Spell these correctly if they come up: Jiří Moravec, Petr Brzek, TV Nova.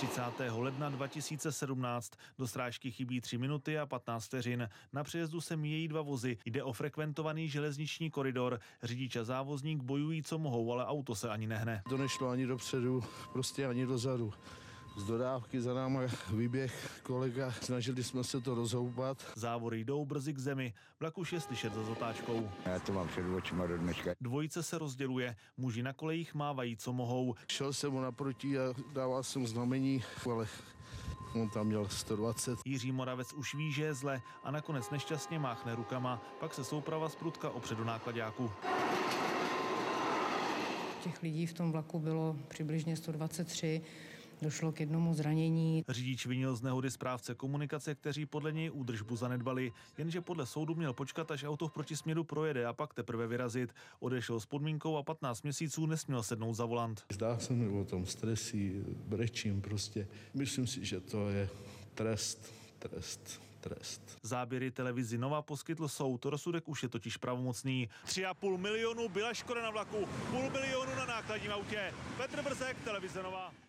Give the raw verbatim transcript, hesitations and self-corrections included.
třicátého ledna dva tisíce sedmnáct. Do srážky chybí tři minuty a patnáct vteřin. Na přejezdu se míjejí dva vozy. Jde o frekventovaný železniční koridor. Řidič a závozník bojují, co mohou, ale auto se ani nehne. To nešlo ani dopředu, prostě ani dozadu. Z dodávky za náma vyběh kolega, snažili jsme se to rozhoupat. Závory jdou brzy k zemi, vlak už je slyšet za zatáčkou. Já to mám před očima do dneška. Dvojice se rozděluje, muži na kolejích mávají, co mohou. Šel jsem mu naproti a dával jsem znamení, ale on tam měl sto dvacet. Jiří Moravec už ví, že je zle a nakonec nešťastně máchne rukama, pak se souprava zprutka opředu náklaďáku. Těch lidí v tom vlaku bylo přibližně sto dvacet tři. Došlo k jednomu zranění. Řidič vinil z nehody správce komunikace, kteří podle něj údržbu zanedbali. Jenže podle soudu měl počkat, až auto v protisměru projede a pak teprve vyrazit. Odešel s podmínkou a patnáct měsíců nesměl sednout za volant. Zdá se mi o tom stresí, brečím prostě. Myslím si, že to je trest, trest. Trest. Záběry televizi Nova poskytl soud, rozsudek už je totiž pravomocný. tři a půl milionu byla škoda na vlaku, půl milionu na nákladním autě. Petr Brzek, televize Nova.